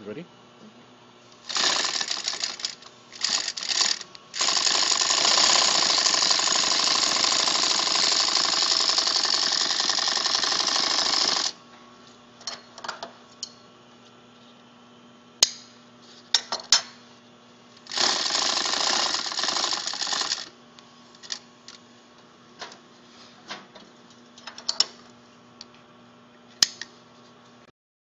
You ready?